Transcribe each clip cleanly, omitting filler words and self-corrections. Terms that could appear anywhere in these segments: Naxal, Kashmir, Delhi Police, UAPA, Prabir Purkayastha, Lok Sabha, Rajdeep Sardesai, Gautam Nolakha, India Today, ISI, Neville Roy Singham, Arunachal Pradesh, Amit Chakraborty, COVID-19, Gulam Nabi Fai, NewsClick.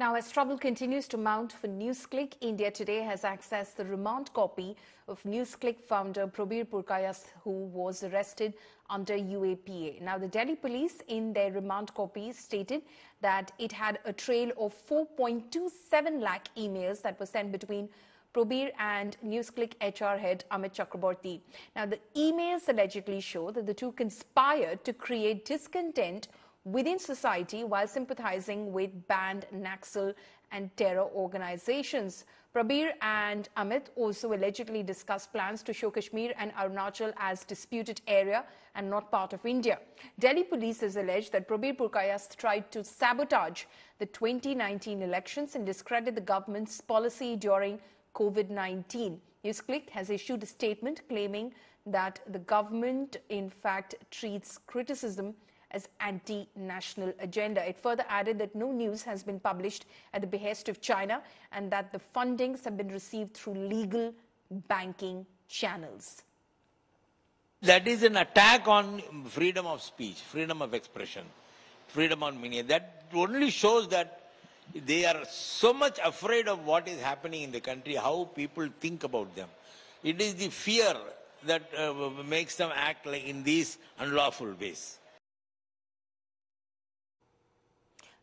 Now, as trouble continues to mount for NewsClick, India Today has accessed the remand copy of NewsClick founder Prabir Purkayastha, who was arrested under UAPA. Now, the Delhi Police in their remand copy stated that it had a trail of 4.27 lakh emails that were sent between Prabir and NewsClick HR head Amit Chakraborty. Now, the emails allegedly show that the two conspired to create discontent within society while sympathizing with banned Naxal and terror organizations. Prabir and Amit also allegedly discussed plans to show Kashmir and Arunachal as disputed area and not part of India. Delhi Police has alleged that Prabir Purkayastha tried to sabotage the 2019 elections and discredit the government's policy during COVID-19. NewsClick has issued a statement claiming that the government, in fact, treats criticism as anti-national agenda. It further added that no news has been published at the behest of China and that the fundings have been received through legal banking channels. That is an attack on freedom of speech, freedom of expression, freedom on media. That only shows that they are so much afraid of what is happening in the country, how people think about them. It is the fear that makes them act like in these unlawful ways.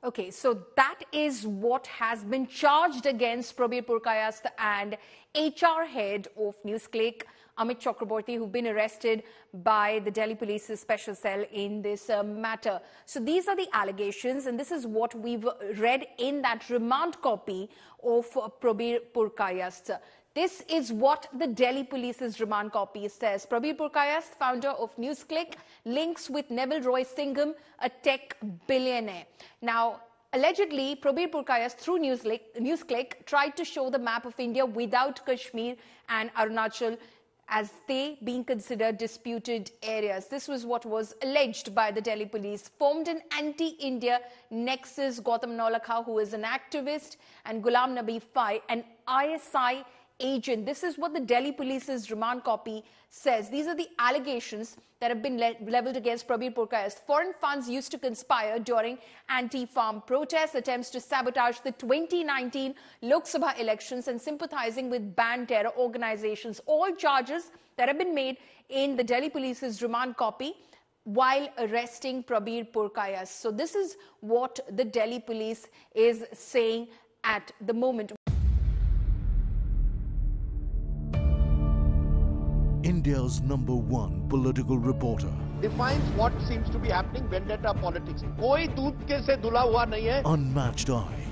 Okay, so that is what has been charged against Prabir Purkayastha and HR head of NewsClick, Amit Chakraborty, who've been arrested by the Delhi Police's special cell in this matter. So these are the allegations, and this is what we've read in that remand copy of Prabir Purkayastha. This is what the Delhi Police's remand copy says. Prabir Purkayastha, founder of NewsClick, links with Neville Roy Singham, a tech billionaire. Now, allegedly, Prabir Purkayastha, through NewsClick, tried to show the map of India without Kashmir and Arunachal as they being considered disputed areas. This was what was alleged by the Delhi Police. Formed an anti-India nexus, Gautam Nolakha, who is an activist, and Gulam Nabi Fai, an ISI agent. This is what the Delhi Police's remand copy says. These are the allegations that have been leveled against Prabir Purkayastha. Foreign funds used to conspire during anti-farm protests, attempts to sabotage the 2019 Lok Sabha elections, and sympathizing with banned terror organizations. All charges that have been made in the Delhi Police's remand copy while arresting Prabir Purkayastha. So this is what the Delhi Police is saying at the moment. India's #1 political reporter defines what seems to be happening, vendetta politics. कोई दूध के से धुला हुआ नहीं है. Unmatched eye,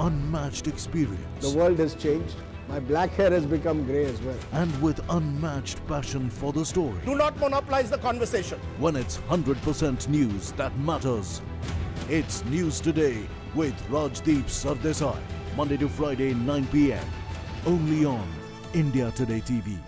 unmatched experience. The world has changed. My black hair has become grey as well. And with unmatched passion for the story. Do not monopolize the conversation. When it's 100% news that matters, it's News Today with Rajdeep Sardesai, Monday to Friday, 9 p.m. Only on India Today TV.